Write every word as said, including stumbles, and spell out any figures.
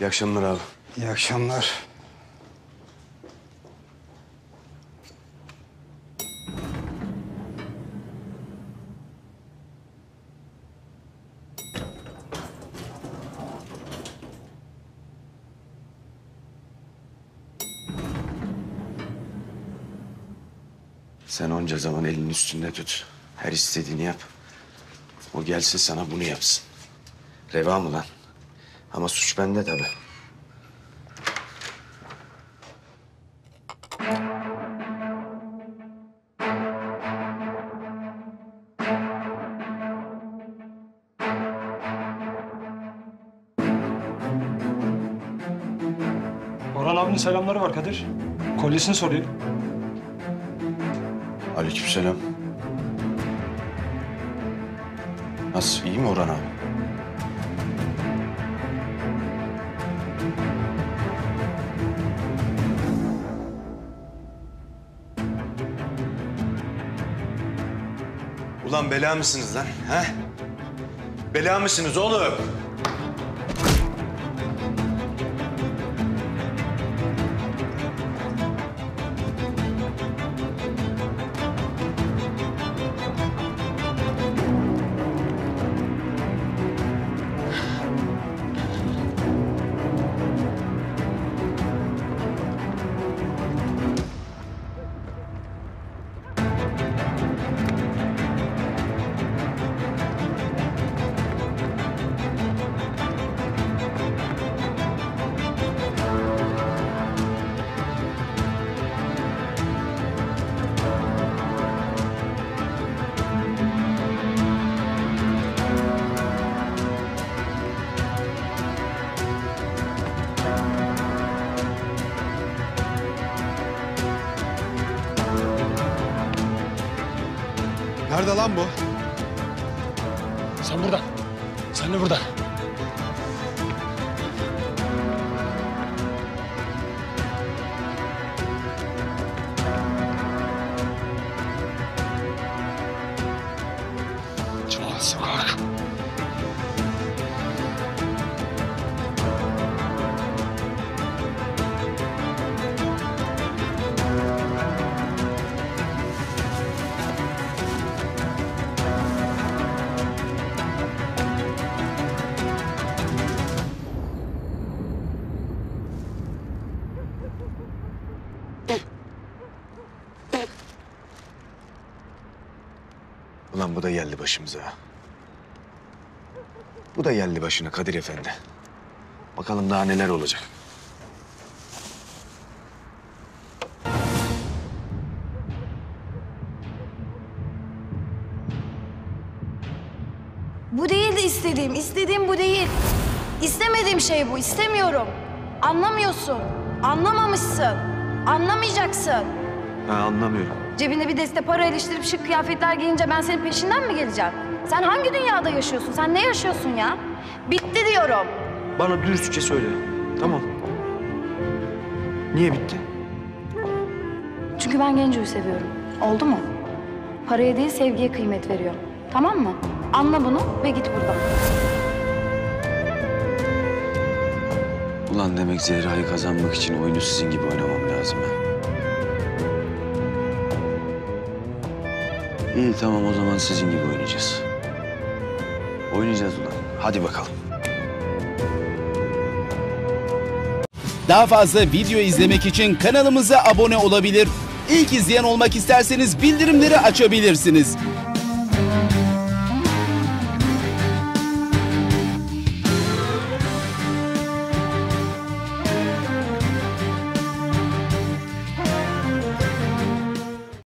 İyi akşamlar abi. İyi akşamlar. Sen onca zaman elinin üstünde tut. Her istediğini yap. O gelse sana bunu yapsın. Reva mı lan? Ama suç bende tabii. Orhan abinin selamları var Kadir. Kolyesini soruyor. Aleykümselam. Nasıl, iyi mi Orhan abi? Ulan bela mısınız lan, ha? Bela mısınız oğlum? Nerede lan bu? Sen burada. Sen de burada. Çolak sokak. Ulan bu da geldi başımıza. Bu da geldi başına Kadir Efendi. Bakalım daha neler olacak. Bu değil de istediğim, istediğim bu değil. İstemediğim şey bu, istemiyorum. Anlamıyorsun, anlamamışsın, anlamayacaksın. Ha, anlamıyorum. Cebinde bir deste para iliştirip şık kıyafetler giyince ben senin peşinden mi geleceğim? Sen hangi dünyada yaşıyorsun? Sen ne yaşıyorsun ya? Bitti diyorum. Bana dürüstçe söyle. Tamam. Niye bitti? Çünkü ben Genco'yu seviyorum. Oldu mu? Paraya değil sevgiye kıymet veriyorum. Tamam mı? Anla bunu ve git buradan. Ulan demek Zehra'yı kazanmak için oyunu sizin gibi oynamam lazım ha. İyi tamam, o zaman sizin gibi oynayacağız. Oynayacağız ulan. Hadi bakalım. Daha fazla video izlemek için kanalımıza abone olabilir. İlk izleyen olmak isterseniz bildirimleri açabilirsiniz.